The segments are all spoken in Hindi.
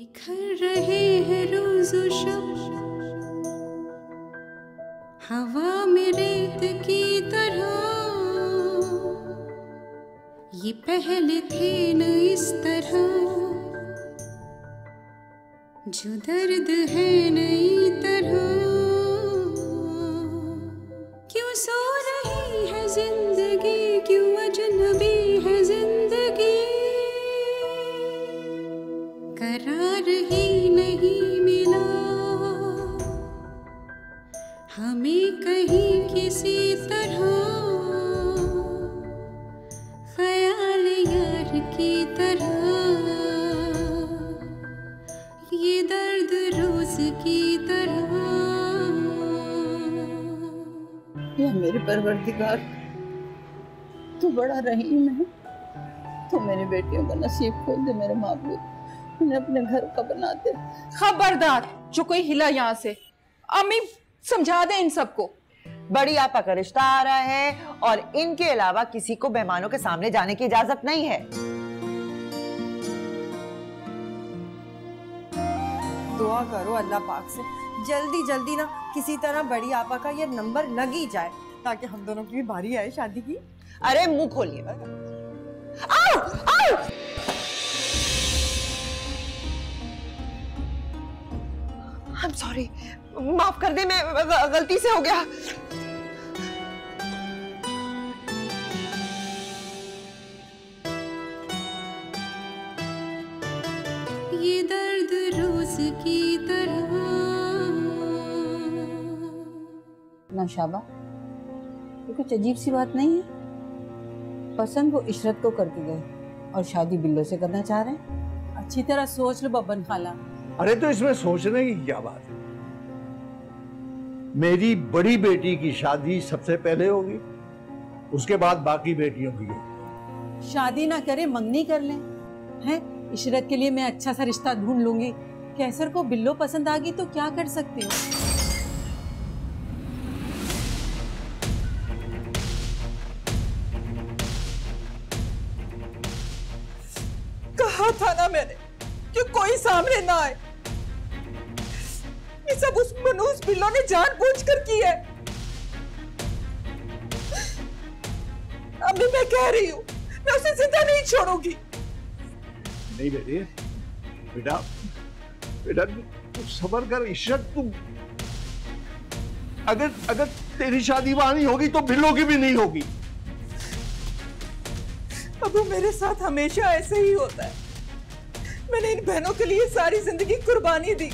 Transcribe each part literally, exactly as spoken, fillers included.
बिखर रहे हैं रोज़ो शब हवा में रेत की तरह, ये पहले थे न इस तरह, जो दर्द है नई तरह। क्यों सो रही है जिंदगी, क्यों अजनबी है जिंदगी, करार ही नहीं मिला हमें कहीं किसी तरह। ख्याल यार की तरह, ये दर्द रोज की तरह। या मेरे परवरदिगार, तू बड़ा रहीम है, तू मेरे बेटियों का नसीब खोल दे। मेरे माबूद, उन्हें अपने घर का बना दे। खबरदार जो कोई हिला यहाँ से, अम्मी समझा दे इन सबको। बड़ी आपा का रिश्ता आ रहा है और इनके अलावा किसी को मेहमानों के सामने जाने की इजाजत नहीं है। दुआ करो अल्लाह पाक से जल्दी जल्दी ना किसी तरह बड़ी आपा का ये नंबर लग ही जाए, ताकि हम दोनों की भी बारी आए शादी की। अरे मुंह खोलिए, आओ आओ। I'm sorry, माफ कर दे, मैं गलती से हो गया। ये दर्द रोज की तरह। शाबा, तो कुछ अजीब सी बात नहीं है? पसंद वो इशरत को करके गए और शादी बिल्लो से करना चाह रहे हैं। अच्छी तरह सोच लो बब्बन खाला। अरे तो इसमें सोचने की क्या बात है? मेरी बड़ी बेटी की शादी सबसे पहले होगी, उसके बाद बाकी बेटियों की होगी। शादी ना करे मंगनी कर लें। हैं, इशरत के लिए मैं अच्छा सा रिश्ता ढूंढ लूंगी। कैसर को बिल्लो पसंद आ गई तो क्या कर सकते हो? था ना मैंने कि कोई सामने ना आए। ये सब उस मनूस बिल्लो ने जानबूझकर की है। अभी मैं कह रही हूँ, मैं उसे जिंदा नहीं छोड़ूंगी। नहीं बेटी, बेटा बेटा तू सबर कर। इशरत, तू अगर अगर तेरी शादी वहां नहीं होगी तो बिल्लो की भी नहीं होगी। अब वो मेरे साथ हमेशा ऐसे ही होता है। मैंने इन बहनों के लिए सारी जिंदगी कुर्बानी दी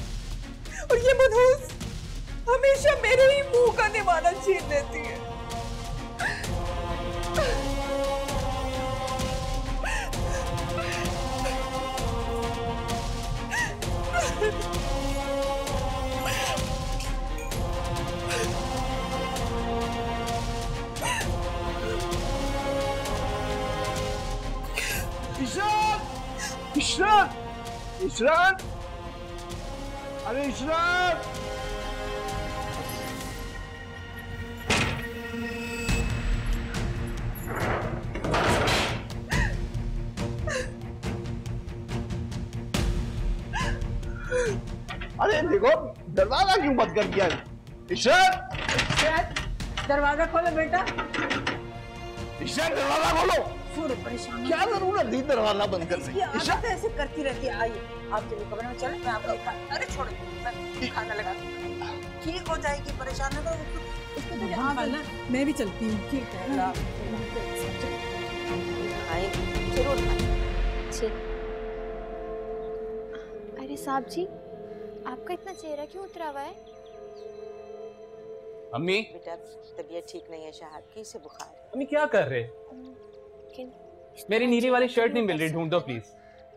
और ये मनहूस हमेशा मेरे ही मुंह का निवाला छीन लेती है। इशरत, इशरत, इशरत, अरे इशरत, अरे देखो दरवाजा क्यों बंद कर दिया? इशरत, इशरत दरवाजा खोलो बेटा। इशरत दरवाजा खोलो। क्या जरूरत थी दरवाजा बंद करने की? इशरत ऐसे करती रहती है। आइए आप चलिए कमरे में, चलें मैं आपको। अरे छोड़ो, मैं खाना लगा ठीक हो जाएगी। परेशान है तो उसको हाँ करना। मैं भी चलती हूँ। ठीक है, आइए जरूर जी। अरे साहब जी, आपका इतना चेहरा क्यों उतरा हुआ है? अम्मी बेटा तबीयत ठीक नहीं है शाहद की, इसे बुखार है। अम्मी क्या कर रहे? मेरी नीली वाली शर्ट नहीं मिल रही, ढूंढ दो प्लीज।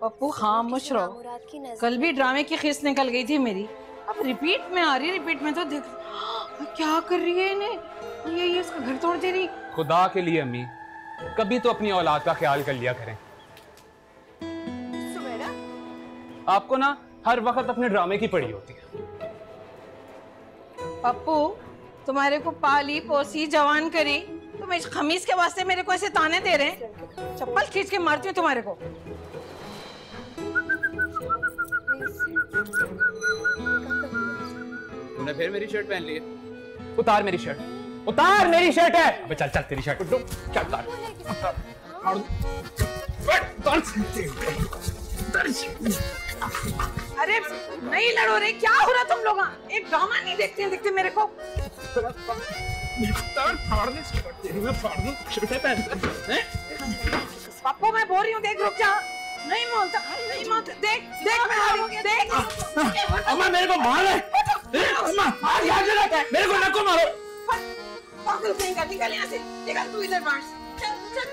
पप्पू खामोश रहो, कल भी ड्रामे की खीस निकल गई थी मेरी, अब रिपीट में आ रही। रिपीट में तो देख क्या कर रही है इन्हें, ये ये इसका घर तोड़ दे रही। खुदा के लिए अम्मी, कभी तो अपनी औलाद का ख्याल कर लिया करें। सुमेरा, आपको ना हर वक्त अपने ड्रामे की पड़ी होती है। पप्पू तुम्हारे को पाली पोसी जवान करी, तुम इस खमीज के वास्ते मेरे को ऐसे ताने दे रहे हैं? चप्पल खींच के मारती हूँ तुम्हारे को। तुमने फिर मेरी शर्ट पहन ली है। उतार मेरी शर्ट, उतार मेरी शर्ट है। अबे चल चल तेरी शर्ट क्या उतार, अरे नहीं लड़ो रे, क्या हो रहा तुम लोग? एक ड्रामा नहीं देखते हैं, देखते मेरे को पप्पू मैं बोल रही हूँ, देख रुक जा, नहीं बोलता नहीं बोलता, देख देख मैं हारी हूँ, देख अम्मा मेरे को मार रहे, अम्मा मार यार जरा मेरे को, नको मारो पागल, कहीं निकल यहाँ से, निकल तू इधर बाहर, चल चल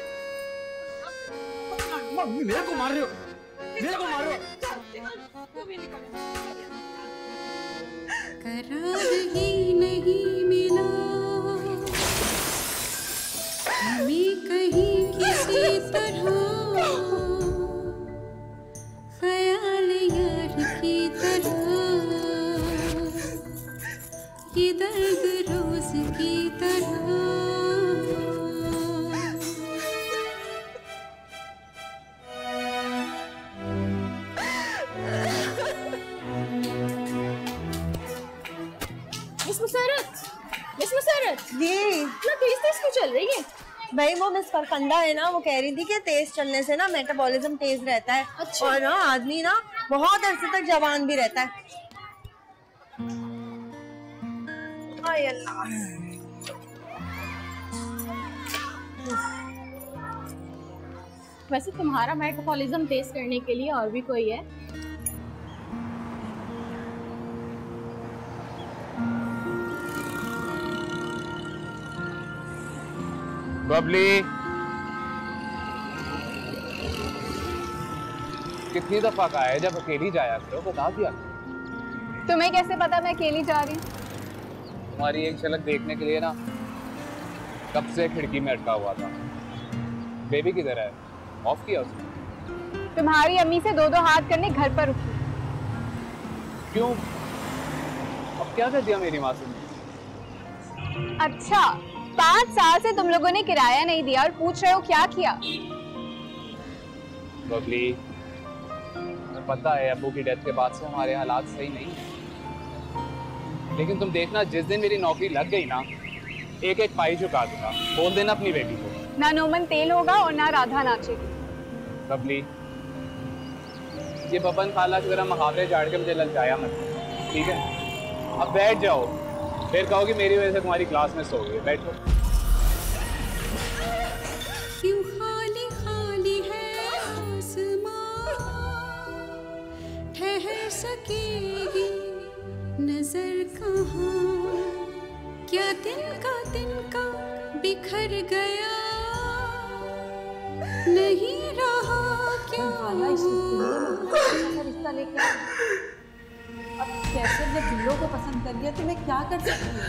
मम्मी मेरे को मार रहे हो, मेरे को मार रहे हो, चल निकल तू भी निकल। करार ही नहीं मिला हमें कहीं किसी तरह, ख्याल यार की तरह ये दर्द रोज की तरह। मिस बशरत, मिस बशरत जी ना तेज तेज क्यों चल रही है? भाई वो मिस फरकंडा है ना, वो कह रही थी कि तेज चलने से ना मेटाबॉलिज्म तेज रहता है। अच्छा। और ना आदमी ना बहुत अरसे तक जवान भी रहता है। हाय अल्लाह। वैसे तुम्हारा मेटाबॉलिज्म तेज करने के लिए और भी कोई है? बबली कितनी दफा कहा है जब अकेली जाया करो, बता दिया। तुम्हें कैसे पता मैं अकेली जा रही? तुम्हारी एक झलक देखने के लिए ना कब से खिड़की में अटका हुआ था। बेबी किधर है? ऑफ किया उसने? तुम्हारी अम्मी से दो दो हाथ करने घर पर उठी। क्यों? अब क्या कर दिया मेरी माँ से? अच्छा पाँच साल से तुम लोगों ने किराया नहीं दिया और पूछ रहे हो क्या किया? बबली पता है अबू की डेथ के बाद से हमारे हालात सही नहीं है, लेकिन तुम देखना जिस दिन मेरी नौकरी लग गई ना एक एक पाई झुका दूंगा। बोल देना अपनी बेटी को ना नोमन तेल होगा और ना राधा नाचेगी। बबली ये बबन खाला की तरह मुहावरे झाड़ के मुझे ललचाया मत, ठीक है? अब बैठ जाओ, फिर कहोगी मेरी वजह से तुम्हारी क्लास में सो गई। बैठो। क्यों खाली खाली है आसमां, ठहर सकेगी नजर कहाँ? क्या दिन का दिन का बिखर गया, नहीं रहा क्या? अब कैसे मैं दिलों को पसंद कर लिया तो मैं क्या कर सकती हूँ?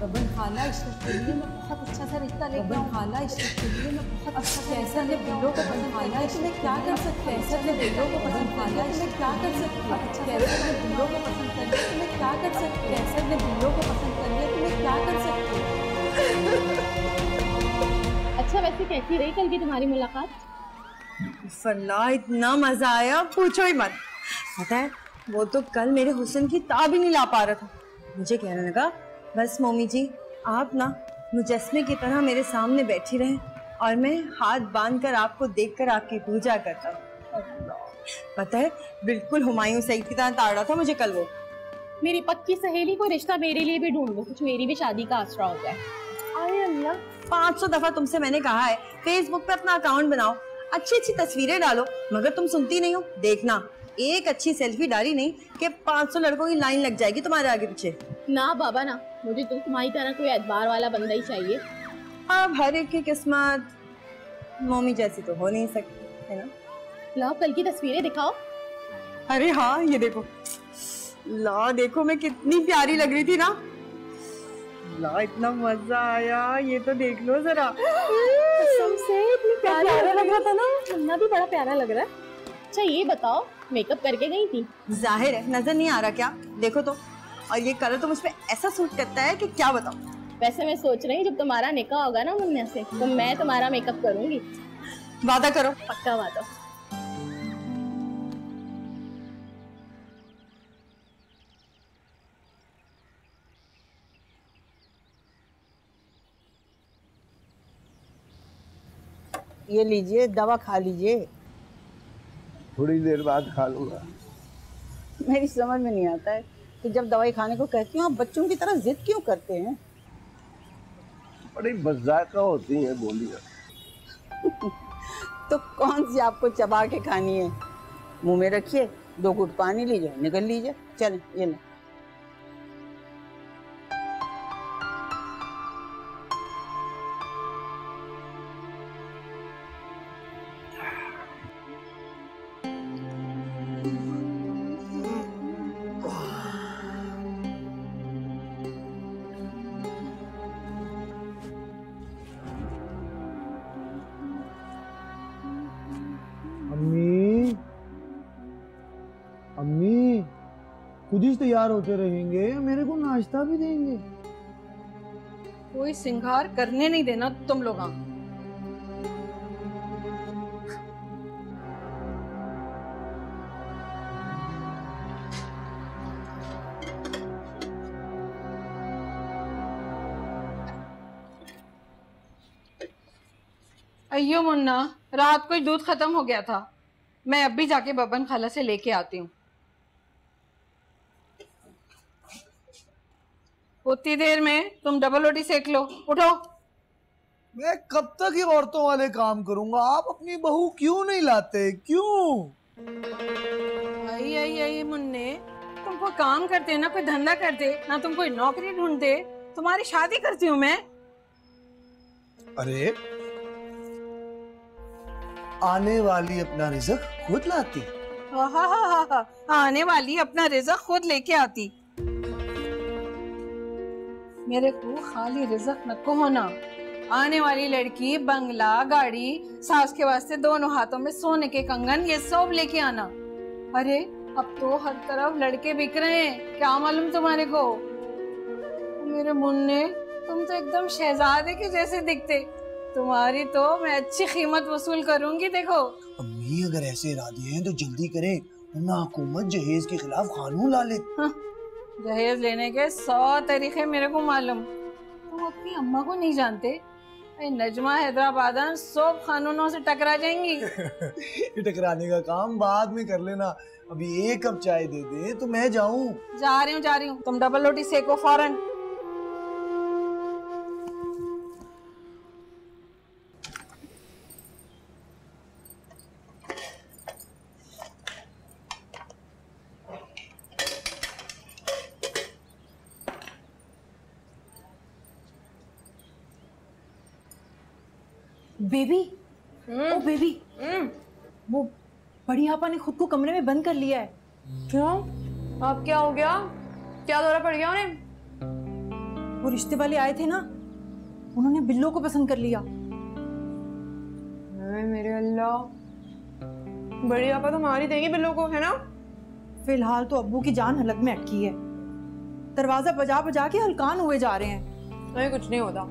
बबन खाला इशरत के लिए मैं बहुत अच्छा सा रिश्ता ले, बबन खाला इशरत के लिए मैं बहुत अच्छा सा रिश्ता ले, दिलों को पसंद खाला इस मैं क्या कर सकती हूँ? ऐसा मैं दिलों को पसंद खाला इस मैं क्या कर सकती हूँ? अच्छा कैसे मैं दिलों को पसंद कर लिया तो मैं क्या कर सकती हूँ? ऐसा मैं दिलों को पसंद कर लिया तो मैं क्या कर सकती हूँ? अच्छा वैसे कैसी रही कल की तुम्हारी मुलाकात? फरला इतना मज़ा आया पूछो ही मत। पता है वो तो कल मेरे हुसन की ताब ही नहीं ला पा रहा था, मुझे कहने लगा बस मम्मी जी आप ना मुजस्मे की तरह मेरे सामने बैठी रहें और मैं हाथ बांधकर आपको देखकर आपकी पूजा करता हूँ। पता है बिल्कुल हुमायूं सईद की तरह ताड़ रहा था मुझे कल वो। मेरी पक्की सहेली को रिश्ता मेरे लिए भी ढूंढ लो, कुछ मेरी भी शादी का आसरा हो जाए। अरे अल्लाह पाँच सौ दफा तुमसे मैंने कहा है फेसबुक पे अपना अकाउंट बनाओ, अच्छी अच्छी तस्वीरें डालो, मगर तुम सुनती नहीं हो। देखना एक अच्छी सेल्फी डाली नहीं कि पाँच सौ लड़कों की लाइन लग जाएगी तुम्हारे आगे पीछे। ना बाबा ना, मुझे तो तुम्हारी तरह कोई अदबार वाला बंदा ही चाहिए। अब हर एक की किस्मत मम्मी जैसी तो हो नहीं सकती है ना। लाओ कल की तस्वीरें दिखाओ। अरे हाँ ये देखो, ला देखो मैं कितनी प्यारी लग रही थी ना, ला इतना मजा आया, ये तो देख लो जरा। कसम से इतनी प्यारा लग रहा था ना, मुन्ना भी बड़ा प्यारा लग रहा है। अच्छा ये बताओ मेकअप करके गई थी? जाहिर है नजर नहीं आ रहा क्या? देखो तो, और ये कलर तो मुझ पे ऐसा सूट करता है कि क्या बताओ। वैसे मैं सोच रही हूँ जब तुम्हारा निकाह होगा ना मुन्ना से तो मैं तुम्हारा मेकअप करूँगी। वादा करो? पक्का वादा। ये लीजिए, दवा खा लीजिए। थोड़ी देर बाद खा लूँगा। मेरी समझ में नहीं आता है कि जब दवाई खाने को कहती हूँ आप बच्चों की तरह जिद क्यों करते हैं। बड़ी मज़ाका होती है बोलियाँ। तो कौन सी आपको चबा के खानी है? मुंह में रखिए, दो घूंट पानी लीजिए, निकल लीजिए। चल ये ना। खुदिश तैयार होते रहेंगे, मेरे को नाश्ता भी देंगे। कोई सिंगार करने नहीं देना तुम लोग। अयो मुन्ना, रात को दूध खत्म हो गया था। मैं अब भी जाके बबन खाला से लेके आती हूँ। उतनी देर में तुम डबल रोटी सेक लो। उठो। मैं कब तक ही औरतों वाले काम करूंगा? आप अपनी बहू क्यों नहीं लाते? क्यों? आई आई आई मुन्ने, तुम कोई काम करते ना कोई धंधा करते ना तुम कोई नौकरी ढूंढते। तुम्हारी शादी करती हूँ मैं। अरे आने वाली अपना रिज़्क खुद लाती। हा हा हा हा, आने वाली अपना रिज़्क खुद लेके आती। मेरे को खाली रिज़्क न को होना। आने वाली लड़की बंगला गाड़ी, सास के वास्ते दोनों हाथों में सोने के कंगन, ये सब लेके आना। अरे अब तो हर तरफ लड़के बिक रहे हैं, क्या मालूम तुम्हारे को। मेरे मुन्ने, तुम तो एकदम शहजादे के जैसे दिखते। तुम्हारी तो मैं अच्छी कीमत वसूल करूंगी। देखो अम्मी, अगर ऐसे इरादे हैं तो जल्दी करें, वरना हुकूमत जहेज के खिलाफ कानून ला ले। जहेज लेने के सौ तरीके मेरे को मालूम। तुम अपनी अम्मा को नहीं जानते? नजमा हैदराबाद सब कानूनों से टकरा जाएंगी। टकराने का काम बाद में कर लेना, अभी एक कप चाय दे दे तो मैं जाऊं। जा रही हूँ जा रही हूँ, तुम डबल रोटी सेको फौरन। बेबी, ओ बेबी, वो बड़ी आपा ने खुद को कमरे में बंद कर लिया है। क्यों? आप क्या हो गया? क्या दौरा पड़ गया उन्हें? वो रिश्ते वाले आए थे ना, उन्होंने बिल्लो को पसंद कर लिया। मेरे अल्लाह, बड़ी आपा तो मार ही देंगी बिल्लो को, है ना? फिलहाल तो अब्बू की जान हलक में अटकी है। दरवाजा बजा बजा के हलकान हुए जा रहे हैं। नहीं, कुछ नहीं होता।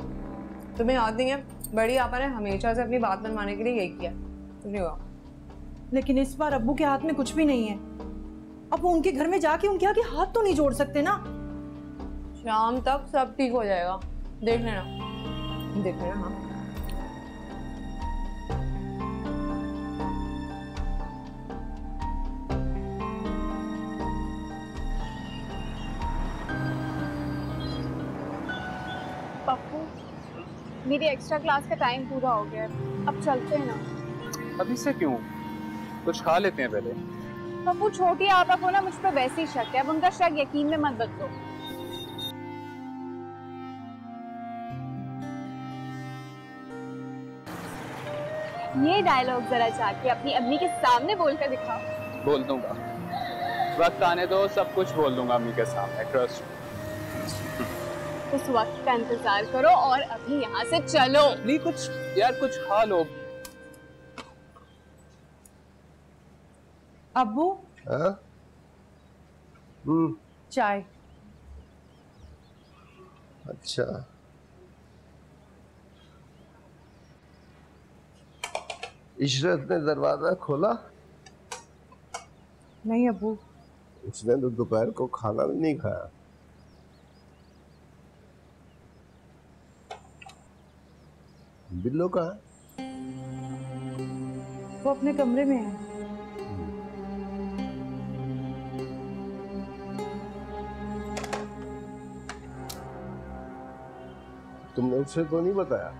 तुम्हें याद नहीं है, बड़ी आपा ने हमेशा से अपनी बात मनवाने के लिए यही किया। नहीं हुआ, लेकिन इस बार अब्बू के हाथ में कुछ भी नहीं है। अब वो उनके घर में जाके उनके आगे हाथ तो नहीं जोड़ सकते ना। शाम तक सब ठीक हो जाएगा, देख लेना देख लेना। हाँ, मेरी एक्स्ट्रा क्लास का टाइम पूरा हो गया है, अब चलते हैं ना। अभी से क्यों, कुछ खा लेते हैं पहले। पप्पू, छोटी आपा को ना मुझ पर वैसे ही शक है, अब उनका शक यकीन में मत बदलो। ये डायलॉग जरा जाके अपनी अम्मी के सामने बोल कर दिखा। बोल दूंगा, वक्त आने दो, सब कुछ बोल दूंगा अम्मी के सामने, ट्रस्ट। उस वक्त का इंतजार करो और अभी यहाँ से चलो। नहीं, कुछ यार कुछ खा लो। अब्बू, हम्म, चाय। अच्छा, इशरत ने दरवाजा खोला? नहीं अब्बू, उसने तो दोपहर को खाना भी नहीं खाया। बिल्लो कहाँ? वो अपने कमरे में है। तुमने उसे तो नहीं बताया?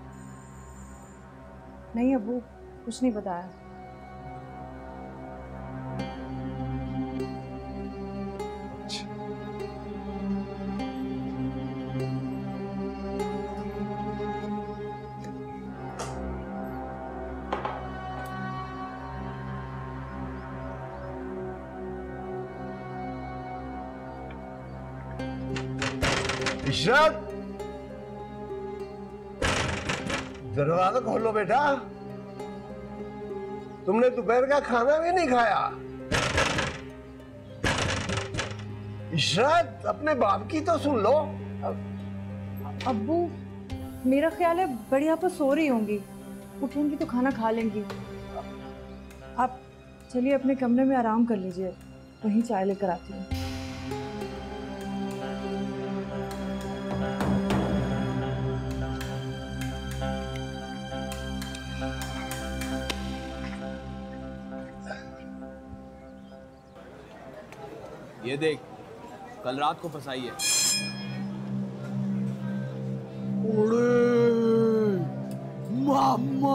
नहीं अबू, कुछ नहीं बताया। इशरत, दरवाजा खोलो बेटा, तुमने दोपहर का खाना भी नहीं खाया। इशरत, अपने बाप की तो सुन लो। अब्बू, मेरा ख्याल है बड़ी आप सो रही होंगी, उठेंगी तो खाना खा लेंगी। आप चलिए अपने कमरे में आराम कर लीजिए, वहीं चाय लेकर आती हूँ। ये देख, कल रात को फंसाई है। ओड़े मामा,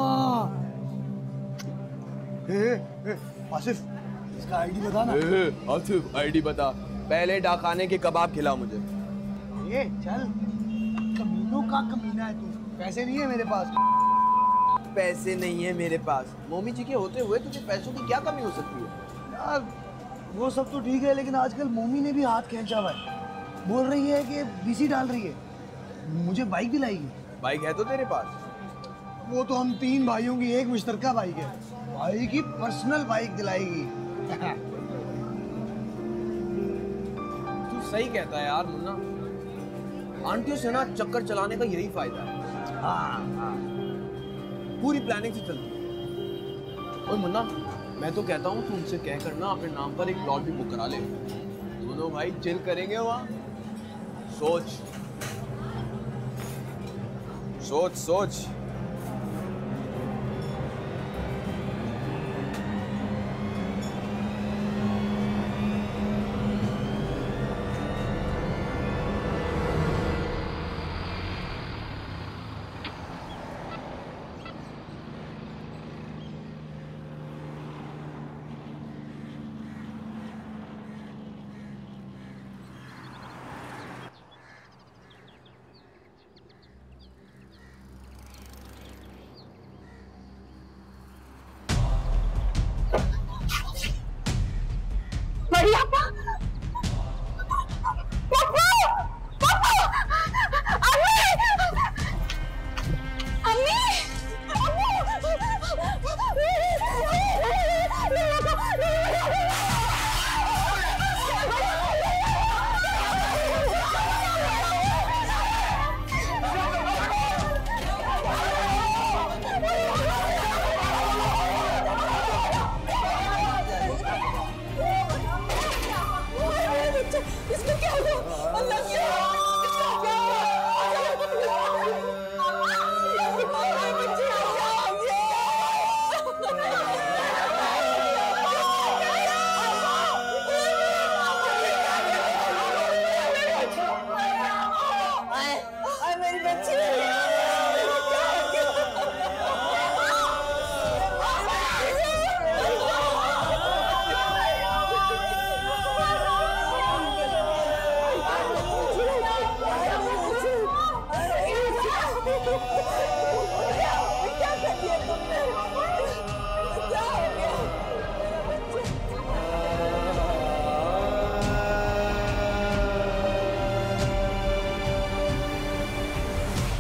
ए, ए, आसिफ, इसका आईडी बता ना। ए, आसिफ, आईडी बता। पहले डाकाने के कबाब खिला मुझे। ये चल, कमीनों का कमीना है तू। पैसे नहीं है मेरे पास। पैसे नहीं है मेरे पास। मोमी जी के होते हुए तुझे पैसों की क्या कमी हो सकती है यार? वो सब तो ठीक है, लेकिन आजकल मोमी ने भी हाथ खींचा हुआ है। बोल रही है कि बीसी डाल रही है, मुझे बाइक भी लाएगी। बाइक है तो तेरे पास? वो तो हम तीन भाइयों की एक मुश्तरका बाइक है, भाई की पर्सनल बाइक दिलाएगी। तू सही कहता है यार मुन्ना, आंटियों से ना चक्कर चलाने का यही फायदा है। हाँ हाँ, पूरी प्लानिंग से चलती है। ओए मुन्ना, मैं तो कहता हूँ तुमसे कह करना अपने नाम पर एक प्लॉट भी बुक करा ले, दोनों भाई चिल करेंगे वहाँ। सोच सोच सोच।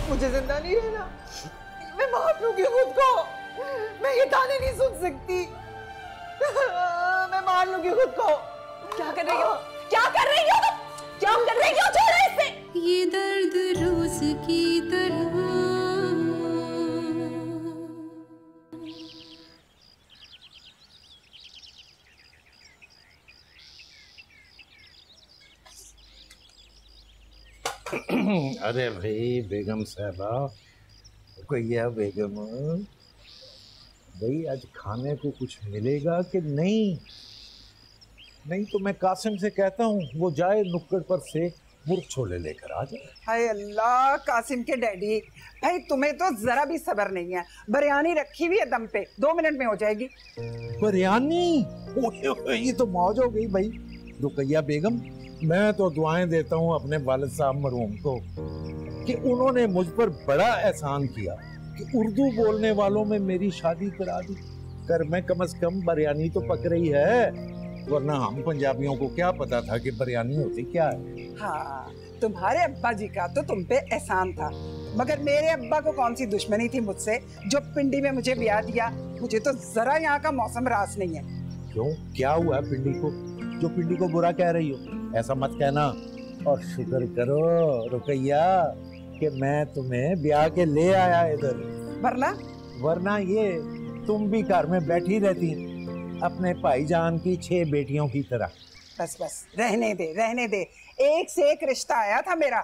मुझे जिंदा नहीं रहना, मैं मार लूंगी खुद को। मैं ये ताने नहीं सुन सकती। मैं मार लूंगी खुद को। क्या कर रही हो? क्या कर रही हो? क्या कर रही हो? छोड़ इसे। ये दर्द रोज की तरह। अरे भाई बेगम साहबा, कोई बेगम भाई आज खाने को कुछ मिलेगा कि नहीं? नहीं तो मैं कासिम से कहता हूँ वो जाए नुक्कड़ पर से मुर्ग छोले लेकर आ जाए। हाय अल्लाह, कासिम के डैडी, भाई तुम्हें तो जरा भी सब्र नहीं है। बिरयानी रखी हुई है दम पे, दो मिनट में हो जाएगी। बिरयानी? ये तो मौज हो गई भाई। रुकैया बेगम, मैं तो दुआएं देता हूँ अपने वालिद साहब मरहूम को कि उन्होंने मुझ पर बड़ा एहसान किया कि उर्दू बोलने वालों में मेरी शादी करा दी। कर मैं कम से कम बिरयानी तो पक रही है, वरना हम पंजाबियों को क्या पता था कि बिरयानी होती क्या है। हाँ, तुम्हारे अब्बा जी का तो तुम पे एहसान था, मगर मेरे अब्बा को कौन सी दुश्मनी थी मुझसे जो पिंडी में मुझे ब्याह दिया। मुझे तो जरा यहाँ का मौसम रास नहीं है। क्यों, क्या हुआ पिंडी को जो पिंडी को बुरा कह रही हो? ऐसा मत कहना, और शुक्र करो रुकैया कि मैं तुम्हें ब्याह के ले आया इधर, वरना वरना ये तुम भी घर में बैठी रहती अपने भाईजान की छह बेटियों की तरह। बस बस, रहने दे रहने दे। एक से एक रिश्ता आया था मेरा।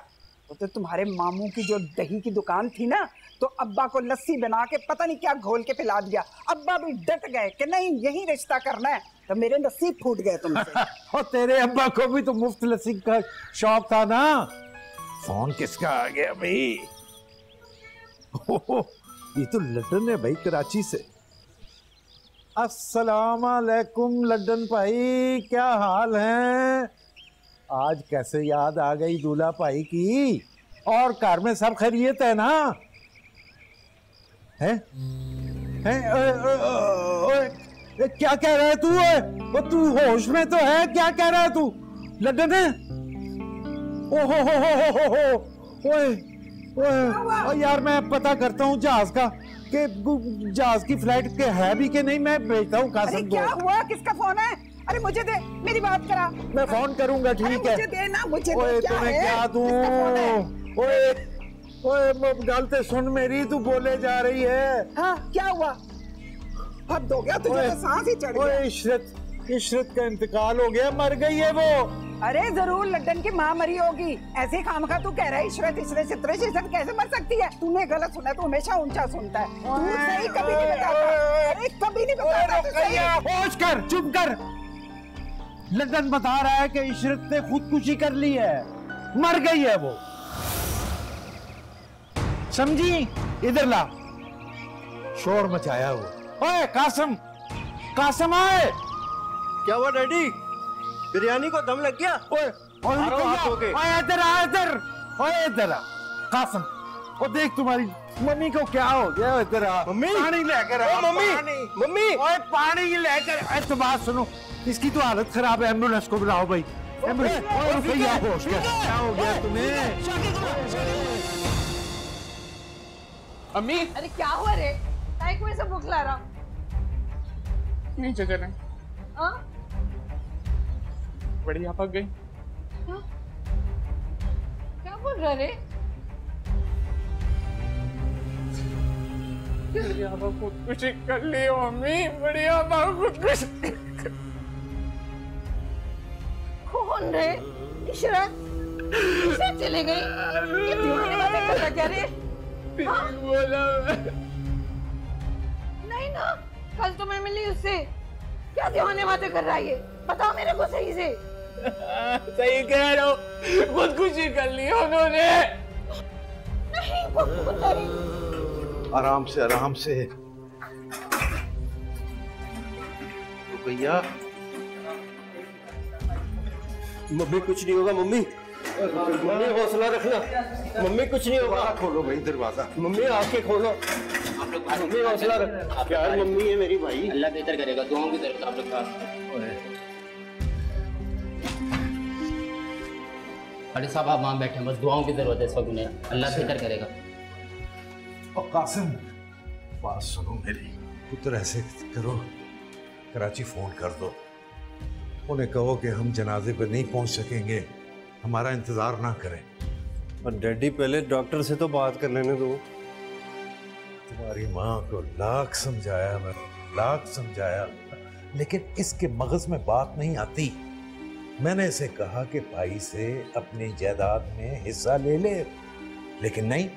वो तो तुम्हारे मामू की जो दही की दुकान थी ना, तो अब्बा को लस्सी बना के पता नहीं क्या घोल के पिला दिया। अब्बा भी डट गए कि नहीं यही रिश्ता करना है, तो मेरे नसीब फूट गए तुमसे। और तेरे अब्बा को भी तो मुफ्त लस्सी का शौक था ना। फोन किसका आ गया भाई? ये तो लटन है भाई कराची से। अस्सलामुअलैकुम लड्डन भाई, क्या हाल है? आज कैसे याद आ गई दूल्हा भाई की? और कार में सब खैरियत है ना? हैं हैं क्या कह रहा है तू? वो तू होश में तो है? क्या कह रहा है तू लड्डन? है ओहो हो हो हो ओए यार, मैं पता करता हूँ जहाज का के जहाज की फ्लाइट के है भी के नहीं। मैं भेजता हूँ कासिम को। क्या हुआ, किसका फोन है? अरे मुझे दे, मेरी बात करा। मैं फोन करूंगा, ठीक है? मुझे दे ना, मुझे दे। क्या है? क्या दूँ? ओए ओए गलती सुन मेरी, तू बोले जा रही है। हाँ, क्या हुआ? हद हो गया, तुझे तो सांस ही चढ़ गया। इशरत, इशरत का इंतकाल हो गया, मर गई है वो। अरे जरूर लड्डन की माँ मरी होगी। ऐसे खामखा तू कह रहा है इशरत इशरत इशरत इशरत कैसे मर सकती है? तूने गलत सुना, तू हमेशा ऊंचा सुनता है, तू सही कभी नहीं बताता। अरे कभी नहीं बताता तू सही। होश कर, चुप कर। लड्डन बता रहा है कि इशरत ने खुदकुशी कर ली है, मर गई है वो, समझी? इधर ला, शोर मचाया वो। ओए कासिम, कासिम आए। क्या हुआ डैडी, बिरयानी को दम लग गया? ओए ओए इधर आ, इधर ओए इधर आ कासिम। ओ देख तुम्हारी मम्मी को क्या हो गया। इधर आ मम्मी, पानी लेकर आ। मम्मी मम्मी ओए पानी लेकर। ऐसे बात सुनो, इसकी तो हालत खराब है, एम्बुलेंस को बुलाओ भाई। एम्बुलेंस। ओए रुपया होश कर, क्या हो गया तुम्हें अम्मी? अरे क्या हुआ रे, ताई को ऐसा बुखला रहा? नीचे चले। हां बड़ी यहाँ पक गई। क्या? क्या बोल रहा रे? खुदकुशी कर ली मम्मी, बड़ी खुदकुशी। कौन रे? इशरत, इशरत चले गई। क्या रे? नहीं ना, कल तो मैं मिली उससे। क्या दीवाने बातें कर रहा है ये, बताओ मेरे को सही से। सही कह रहा हूँ, खुदकुशी कर ली उन्होंने। नहीं नहीं, आराम से आराम से। तो भैया मम्मी कुछ नहीं होगा। मम्मी मम्मी हौसला रखना, मम्मी कुछ नहीं होगा। खोलो भाई दरवाजा, मम्मी आके खोलो। मम्मी हौसला रख, प्यार मम्मी है मेरी भाई। अल्लाह बेहतर करेगा, दुआओं की तरफ आप लोग। अरे साहब आप वहाँ बैठे हैं, बस दुआओं की जरूरत है इस वक्त उन्हें, अल्लाह बेहतर करेगा। और कासिम बात सुनो मेरी, पुत्र ऐसे करो कराची फ़ोन कर दो, उन्हें कहो कि हम जनाजे पर नहीं पहुँच सकेंगे, हमारा इंतज़ार ना करें। और डैडी पहले डॉक्टर से तो बात कर लेने दो। तुम्हारी माँ को लाख समझाया मैंने, लाख समझाया, लेकिन इसके मगज़ में बात नहीं आती। मैंने इसे कहा कि भाई से अपनी जायदाद में हिस्सा ले ले, लेकिन नहीं,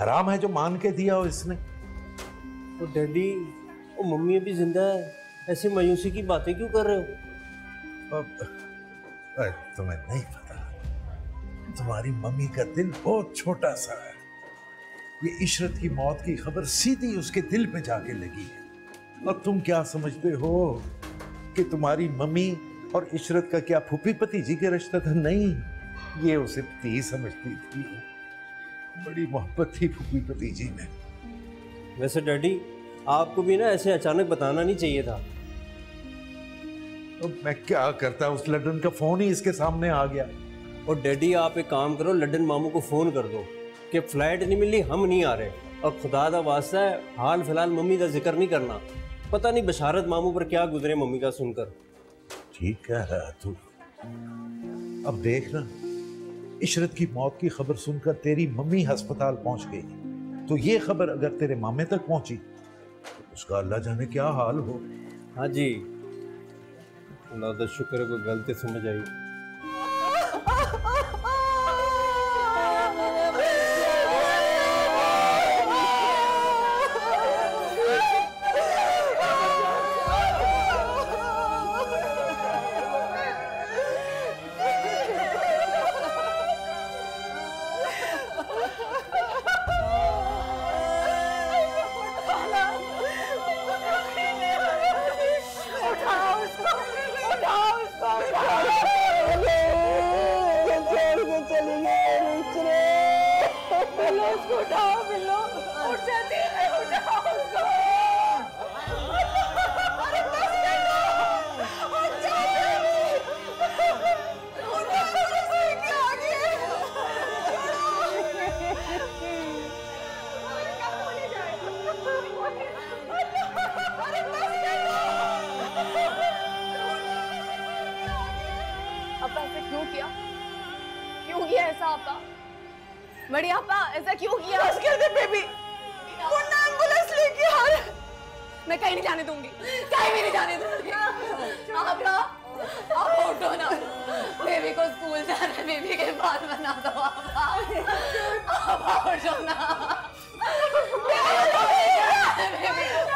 हराम है जो मान के दिया हो इसने। तो डैडी ओ मम्मी अभी जिंदा है, ऐसे मायूसी की बातें क्यों कर रहे हो? अब तुम्हें नहीं पता, तुम्हारी मम्मी का दिल बहुत छोटा सा है। ये इशरत की मौत की खबर सीधी उसके दिल पे जाके लगी है। और तुम क्या समझते हो कि तुम्हारी मम्मी और इशरत का क्या फूफी भतीजी का रिश्ता था? नहीं, ये उसे पति समझती थी। बड़ी मोहब्बत थी फूफी भतीजी में। वैसे डैडी आपको भी ना ऐसे अचानक बताना नहीं चाहिए था। तो मैं क्या करता, उस लड्डन का फोन ही इसके सामने आ गया। और डैडी आप एक काम करो, लड्डन मामू को फोन कर दो कि फ्लाइट नहीं मिली, हम नहीं आ रहे, और खुदा दा वास्ता है हाल फिलहाल मम्मी का जिक्र नहीं करना। पता नहीं बशारत मामू पर क्या गुजरे मम्मी का सुनकर। ठीक है तू, अब देखना इशरत की मौत की खबर सुनकर तेरी मम्मी हस्पताल पहुंच गई, तो ये खबर अगर तेरे मामे तक पहुंची तो उसका अल्लाह जाने क्या हाल हो। हाँ जी, अल्लाह का शुक्र है कोई गलती समझ आई। बड़ी आपा ऐसा क्यों किया? बस कर दे बेबी, वरना एम्बुलेंस लेके आ रहा है। मैं कहीं नहीं जाने दूंगी, कहीं भी नहीं जाने दूंगी। आपा आप उठो ना, बेबी को स्कूल जाना है, बेबी के बाल बना दो। आपा आपा उठो ना, बेबी को कॉलेज जाना है, बेबी को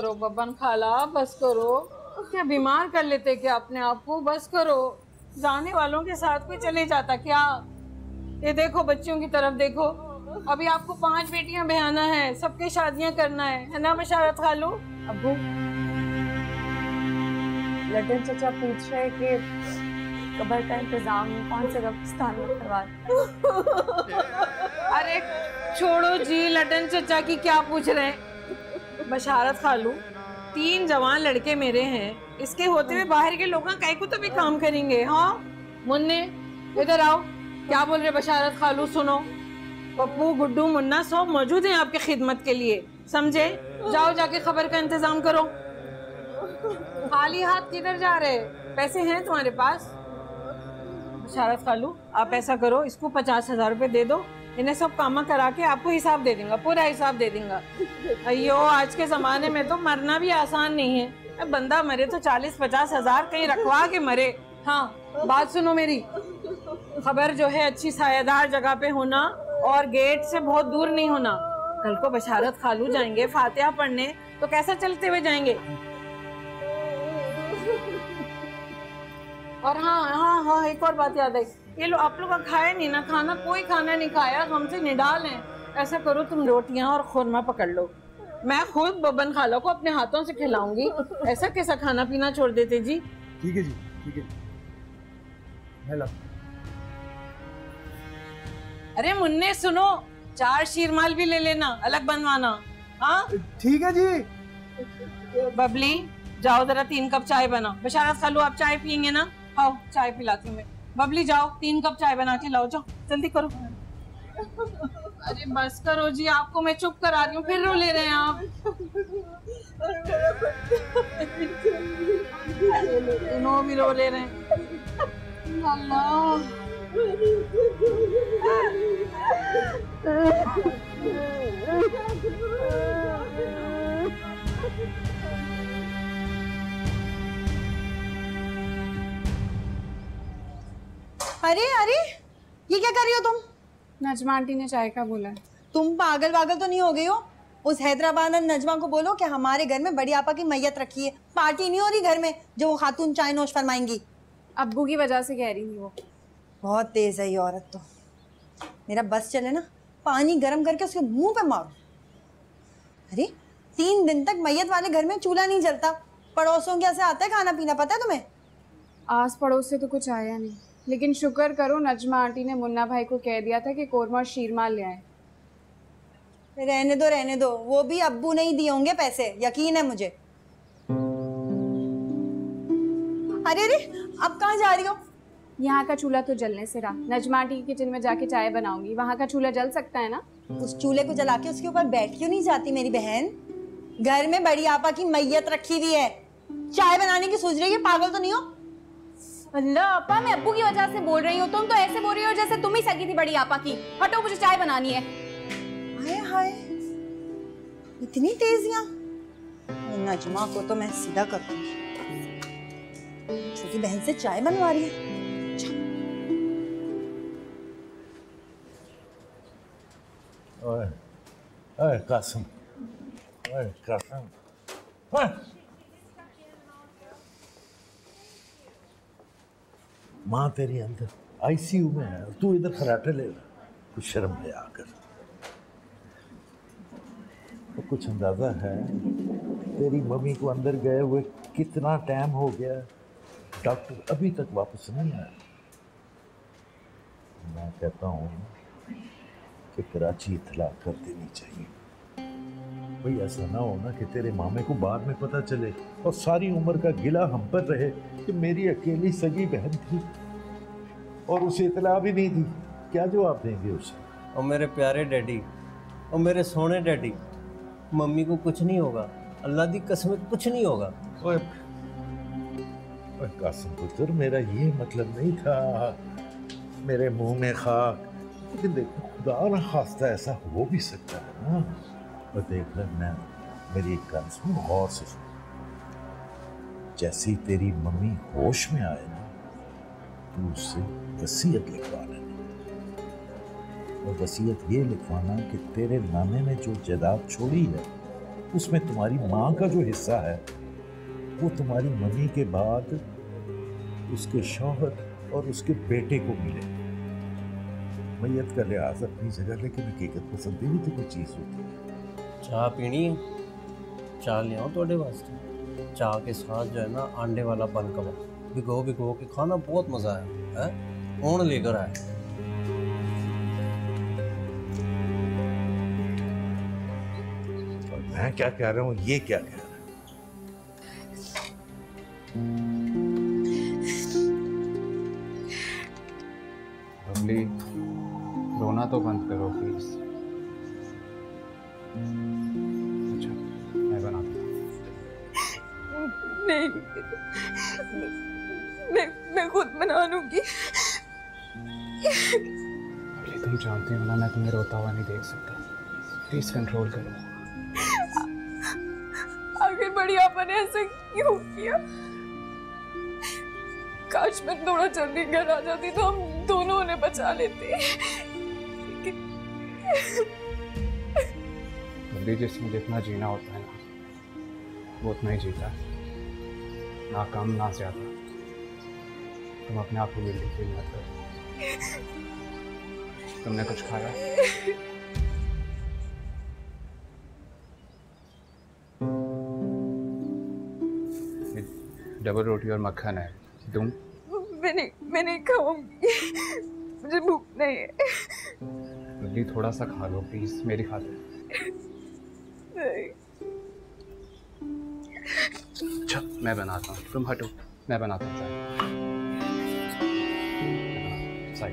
करो बबन खाला, बस करो। क्या बीमार कर लेते क्या अपने आप को? बस करो, जाने वालों के साथ कोई चले जाता क्या? ये देखो बच्चियों की तरफ देखो, अभी आपको पांच बेटियां बहाना है, सबके शादियां करना है, है ना बशारत खालू? अबू लड्डन चाचा पूछ रहे कि कब्र का इंतजाम कौन से कब्रिस्तान में करवा। अरे छोड़ो जी, लड्डन चाचा की क्या पूछ रहे हैं। बशारत खालू, तीन जवान लड़के मेरे हैं, इसके होते हुए बाहर के लोग कहीं को तो भी काम करेंगे। हाँ मुन्ने इधर आओ, क्या बोल रहे बशारत खालू? सुनो, पप्पू गुड्डू मुन्ना सब मौजूद हैं आपकी खिदमत के लिए, समझे? जाओ जाके खबर का इंतजाम करो। खाली हाथ किधर जा रहे? पैसे हैं तुम्हारे पास? बशारत खालू आप ऐसा करो, इसको पचास हजार रुपये दे दो, इन्हें सब काम करा के आपको हिसाब दे दूंगा, पूरा हिसाब दे दूंगा। अयो आज के ज़माने में तो मरना भी आसान नहीं है, बंदा मरे तो चालीस पचास हजार कहीं रखवा के मरे। हाँ बात सुनो मेरी, खबर जो है अच्छी सायादार जगह पे होना और गेट से बहुत दूर नहीं होना। कल को बशारत खालू जाएंगे फातिहा पढ़ने, तो कैसा चलते हुए जाएंगे? और हाँ हाँ हाँ एक और बात याद आई, ये लो आप लोग का खाया नहीं ना खाना, कोई खाना नहीं खाया, हमसे निडाल हैं। ऐसा करो तुम रोटियां और खुरमा पकड़ लो, मैं खुद बबन खाला को अपने हाथों से खिलाऊंगी। ऐसा कैसा खाना पीना छोड़ देते जी? ठीक है जी, ठीक है। हेलो। अरे मुन्ने सुनो, चार शीरमाल भी ले लेना, अलग बनवाना। हाँ ठीक है जी। बबली जाओ जरा तीन कप चाय बना। बशारत खालू आप चाय पियेंगे ना? आओ चाय पिलाती हूँ मैं। बबली जाओ तीन कप चाय बना के लाओ, जाओ जल्दी करो। अरे बस करो जी, आपको मैं चुप करा रही हूँ फिर रो ले रहे हैं आप। दोनों भी रो ले रहे हैं। अल्लाह अरे अरे ये क्या कर रही हो तुम? नजमा आंटी ने चाय का बोला। तुम पागल पागल तो नहीं हो गई हो? उस हैदराबाद और नजमा को बोलो कि हमारे घर में बड़ी आपा की मैयत रखी है, पार्टी नहीं हो रही घर में, जो वो खातून चाय नोश फरमाएंगी। अब्बू की वजह से कह रही थी वो। बहुत तेज है ये औरत तो। मेरा बस चले ना पानी गर्म करके उसके मुँह पे मारो। अरे तीन दिन तक मैयत वाले घर में चूल्हा नहीं जलता, पड़ोसों के यहाँ से आता है खाना पीना, पता है तुम्हें? आस पड़ोस से तो कुछ आया नहीं, लेकिन शुक्र करो नजमा आंटी ने मुन्ना भाई को कह दिया था कि कोरमा और शीरमाल ले आए। रहने दो रहने दो, वो भी अब्बू नहीं दिए होंगे पैसे, यकीन है मुझे। अरे अरे अब कहाँ जा रही हो? यहाँ का चूल्हा तो जलने से रहा, नजमा आंटी की किचन में जाके चाय बनाऊंगी, वहाँ का चूल्हा जल सकता है ना? उस चूल्हे को जला के उसके ऊपर बैठ क्यों नहीं जाती मेरी बहन? घर में बड़ी आपा की मैयत रखी हुई है, चाय बनाने की सोच रही है, पागल तो नहीं हो? अल्लाह आपा, मैं अब्बू की वजह से बोल रही हूँ, तुम तो ऐसे बोल रही हो जैसे तुम ही सगी थी बड़ी आपा की। हटो, मुझे चाय बनानी है। हाय हाय इतनी तेजियां। नजमा को तो मैं सीधा कर दूंगी, छोटी बहन से चाय बनवा रही है। ओए ओए कासिम, ओए कासिम, ओए माँ तेरी अंदर आईसीयू में है, तू इधर खराटे ले रहा, कुछ शर्म है आकर। तो कुछ अंदाजा है तेरी मम्मी को अंदर गए हुए कितना टाइम हो गया, डॉक्टर अभी तक वापस नहीं आया। मैं कहता हूँ कि कराची इतला कर देनी चाहिए भाई, ऐसा ना हो ना कि तेरे मामे को बाद में पता चले और सारी उम्र का गिला हम पर रहे कि मेरी अकेली सगी बहन थी और उसे इतला भी नहीं दी। क्या जवाब देंगे उसे? और मेरे प्यारे डैडी और मेरे सोने डैडी, मम्मी को कुछ नहीं होगा, अल्लाह दी कसम कुछ नहीं होगा। ओए ओए कासिम पुत्र, मेरा ये मतलब नहीं था, मेरे मुंह में खाक, लेकिन देखो खुदा ना खास्ता ऐसा हो भी सकता है ना। और देख लेना मेरी एक कान सुन गौर से, जैसी तेरी मम्मी होश में आए ना तू उससे वसीयत लिखवाना, और वसीयत ये लिखवाना कि तेरे नाने ने जो जायदाद छोड़ी है उसमें तुम्हारी माँ का जो हिस्सा है वो तुम्हारी मम्मी के बाद उसके शौहर और उसके बेटे को मिले। मैयत का लिहाज अपनी जगह, लेकिन हकीकत पसंदी भी तो कोई चीज़ होती है। चाह पीनी है, चाह ले आओ थोड़े वास्ते, चाह के साथ जो है ना अंडे वाला बन कबाब भिगो भिगो के खाना, बहुत मज़ा आया है। कौन लेकर आए? और मैं क्या कह रहा हूँ, ये क्या कह रहा है? बबली रोना तो बंद करो प्लीज। नहीं, मैं मैं खुद बना लूंगी। अरे तुम जानते हो ना मैं तुम्हें रोता हुआ नहीं देख सकता, प्लीज कंट्रोल करो। आखिर बड़ी आपा ने ऐसा क्यों किया? काश मैं थोड़ा जल्दी घर आ जाती तो हम दोनों उन्हें बचा लेते। जिसमें जितना जीना होता है ना वो उतना ही जीता, ना कम ना ज्यादा। तुम अपने आप को बिल्कुल फील मत करो। तुमने कुछ खाया? डबल रोटी और मक्खन है, तुम मैं नहीं मैं नहीं खाऊंगी, मुझे भूख नहीं है। लल्ली थोड़ा सा खा लो प्लीज मेरी खातिर। अच्छा मैं बनाता हूँ, तुम हटो, मैं बनाता हूँ चाय।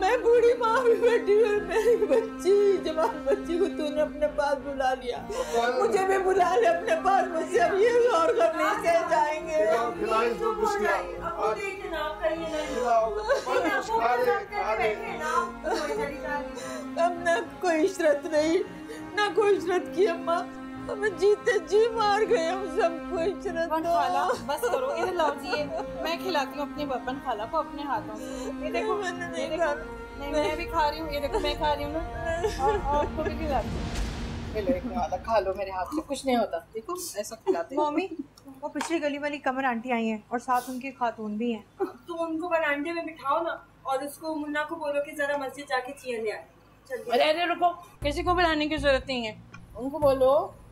मैं बूढ़ी माँ भी बैठी हूँ, मेरी बच्ची, जवान बच्ची को तूने अपने पास बुला लिया, मुझे भी बुला ले अपने पास। मुझसे अब ये गौर करने से जाएंगे। अब ना कोई इशरत नहीं, ना कोई इशरत की अम्मा। मैं जीते जी मार गए हम सबको। इशरत खाला बस करो, इधर लाओ जी, मैं खिलाती हूँ अपने बबन खाला को अपने हाथों से। ये देखो मैंने नहीं देखा, मैं भी खा रही हूँ, ये देखो मैं खा रही हूँ ना, और आपको भी खिलाती हूँ। ये लो एक वाला खा लो, मेरे हाथ से कुछ नहीं होता, देखो ऐसा खिलाते हैं। मम्मी वो पिछली गली वाली कमर आंटी आई हैं और साथ उनके खातून भी हैं, तुम उनको बरामदे में बिठाओ ना, और उसको मुन्ना को बोलो कि जरा मस्जिद जाके चीन ले आए। अरे अरे रुको, किसी को बुलाने की जरूरत नहीं है, उनको बोलो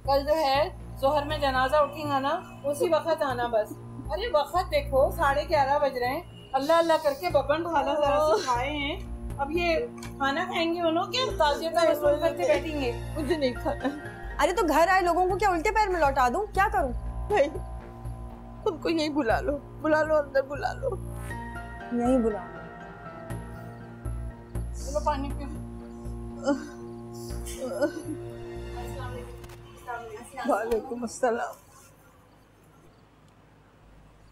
कल जो है जोहर में जनाजा उठेगा ना, उसी वक्त आना बस। अरे वक्त देखो साढ़े ग्यारह बज रहे हैं, अल्लाह अल्लाह करके बबन खाना जरा खाए हैं, अब ये खाना खाएंगे वो लोग, करके बैठेंगे, कुछ नहीं खाना। अरे तो घर आए लोगों को क्या उल्टे पैर में लौटा दूं, क्या करूं? भाई उनको यही बुला लो, बुला लो अंदर, बुला लो। नहीं बुला लो पानी पियो। वालेकुम अस्सलाम।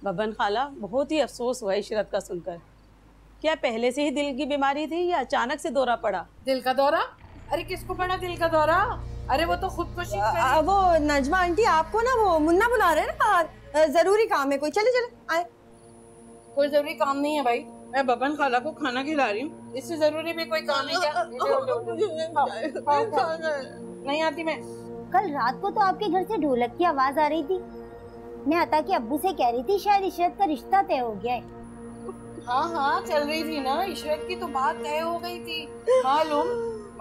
बबन खाला, बहुत ही अफसोस हुआ इशरत का सुनकर। क्या पहले से ही दिल की बीमारी थी या अचानक से दौरा पड़ा? दिल का दौरा? अरे किसको पड़ा दिल का दौरा? अरे वो तो खुदकुशी करी। वो नजमा आंटी आपको ना वो मुन्ना बुला रहे हैं ना बाहर, जरूरी काम है कोई। चले चले आए। कोई जरूरी काम नहीं है भाई, मैं बबन खाला को खाना खिला रही हूँ, इससे जरूरी भी कोई काम नहीं आती। मैं कल रात को तो आपके घर से ढोलक की आवाज आ रही थी, मैं आता कि अब्बू से कह रही थी शायद इशरत का रिश्ता तय हो गया है। हाँ हाँ चल रही थी ना, इशरत की तो बात तय हो गई थी मालूम,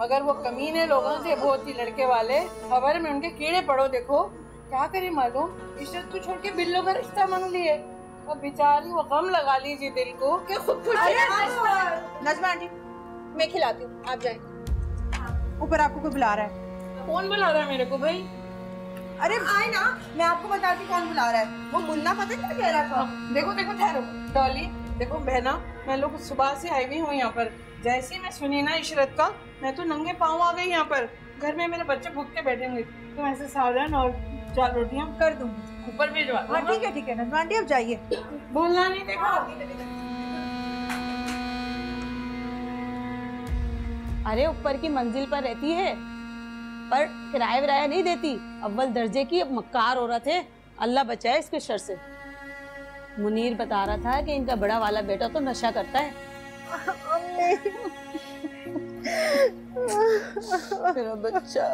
मगर वो कमीने लोगों से, वो थी लड़के वाले, खबर में उनके कीड़े पड़ो। देखो क्या करे मालूम, इशरत को छोड़ के बिल्लो का रिश्ता मांग लिए, तो बेचारी वो गम लगा लीजिए दिल को कि खुद। नजमा आंटी मैं खिलाती हूँ, आप जाए ऊपर, आपको कोई बुला रहा है। कौन बुला रहा है मेरे को भाई? अरे आए ना, मैं आपको बताती कौन बुला रहा है। वो मुन्ना पता क्या कह रहा था? देखो देखो ठहरो डॉली, देखो बहना, मैं लोग सुबह से आई हुई हूँ यहाँ पर, जैसे मैं सुनी ना इशरत का, मैं तो नंगे पाँव आ गई यहाँ पर। घर में मेरे बच्चे भूख के बैठेंगे, तो ऐसे सालन और चार रोटियाँ कर दूंगी, ऊपर भेजवा। हाँ ठीक है ठीक है नजमा आंटी, अब जाइए, बोलना नहीं। देखो अरे ऊपर की मंजिल पर रहती है पर किराया विराया नहीं देती, अव्वल दर्जे की मक्कार औरत है, अल्लाह बचाए इसके शर से। मुनीर बता रहा था कि इनका बड़ा वाला बेटा तो नशा करता है। मेरा बच्चा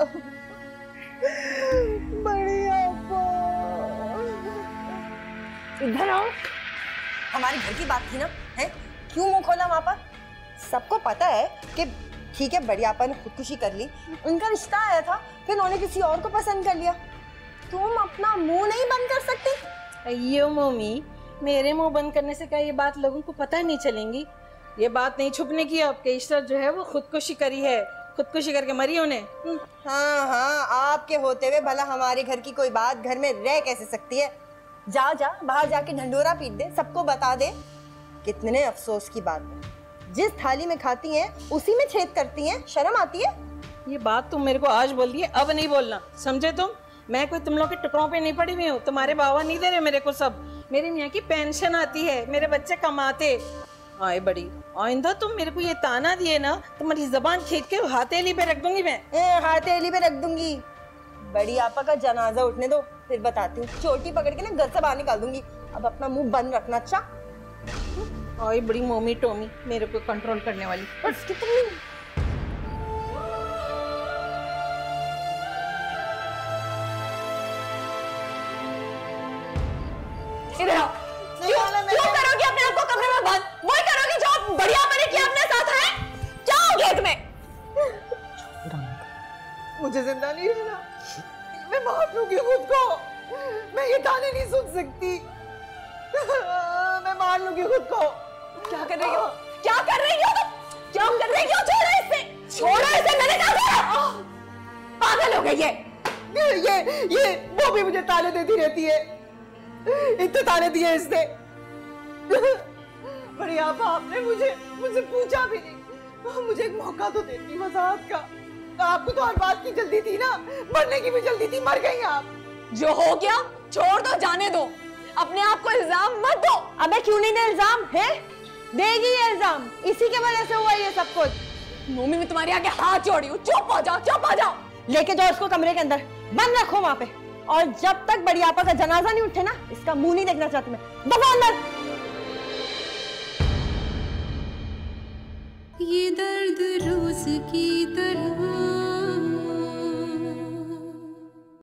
बढ़िया। इधर आओ, हमारे घर की बात थी ना, है क्यों मुंह खोला वहाँ पर? सबको पता है कि ठीक है बड़ी आपा ने खुदकुशी कर ली, उनका रिश्ता आया था, फिर उन्होंने किसी और को पसंद कर लिया, तुम अपना मुंह नहीं बंद कर सकती? अयो मम्मी, मेरे मुंह बंद करने से क्या ये बात लोगों को पता नहीं चलेंगी? ये बात नहीं छुपने की आपके, इशरत जो है वो खुदकुशी करी है, खुदकुशी करके मरी उन्हें। हाँ हाँ, आपके होते हुए भला हमारे घर की कोई बात घर में रह कैसे सकती है? जा जा बाहर जाके ढंडोरा पीट दे, सबको बता दे। कितने अफसोस की बात है, जिस थाली में खाती हैं उसी में छेद करती हैं, शर्म आती है? ये बात तुम मेरे को आज बोल रही है, अब नहीं बोलना, समझे तुम? मैं कोई तुम लोग के टुकड़ों पे नहीं पड़ी हुई हूँ, तुम्हारे बाबा नहीं दे रहे मेरे को सब, मेरे मियाँ की पेंशन आती है, मेरे बच्चे कमाते। आए बड़ी, आइंदा तुम मेरे को ये ताना दिए ना, तुम्हारी जबान खींच के हथेली पे रख दूंगी मैं, हथेली पे रख दूंगी। बड़ी आपा का जनाजा उठने दो, फिर बताती हूँ, चोटी पकड़ के ना घर से बाहर निकाल दूंगी। अब अपना मुँह बंद रखना। अच्छा आई बड़ी मोमी टोमी, मेरे को कंट्रोल करने वाली। बस कितनी मुझे जिंदा नहीं रहना, मैं मार लूंगी खुद को, मैं ये ताने नहीं सुन सकती, मैं मार लूंगी खुद को। क्या कर रही हो, क्या कर रही हो, क्या कर रही हो, छोड़ो इसे, छोड़ो इसे, मैंने क्या कहा, पागल हो गई है ये, ये वो भी मुझे ताने देती रहती है, इतने ताने दिए इसने। बड़ी आप, आपने मुझे मुझे पूछा भी नहीं, मुझे एक मौका तो देती वजाहत का, आपको तो हर बात की जल्दी थी ना, मरने की भी जल्दी थी, मर गई आप। जो हो गया छोड़ दो, जाने दो, अपने आप को इल्जाम मत दो। अबे क्यों नहीं दे इल्जाम, है देगी ये इल्जाम, इसी के वजह से हुआ ये सब कुछ। मम्मी मैं तुम्हारे आगे हाथ जोड़ी हूँ, चुप हो जाओ, चुप हो जाओ, लेके जाओ इसको कमरे के अंदर बंद रखो वहाँ पे, और जब तक बड़ी आपा का जनाजा नहीं उठे ना, इसका मुंह नहीं देखना चाहती मैं। ये दर्द रोज की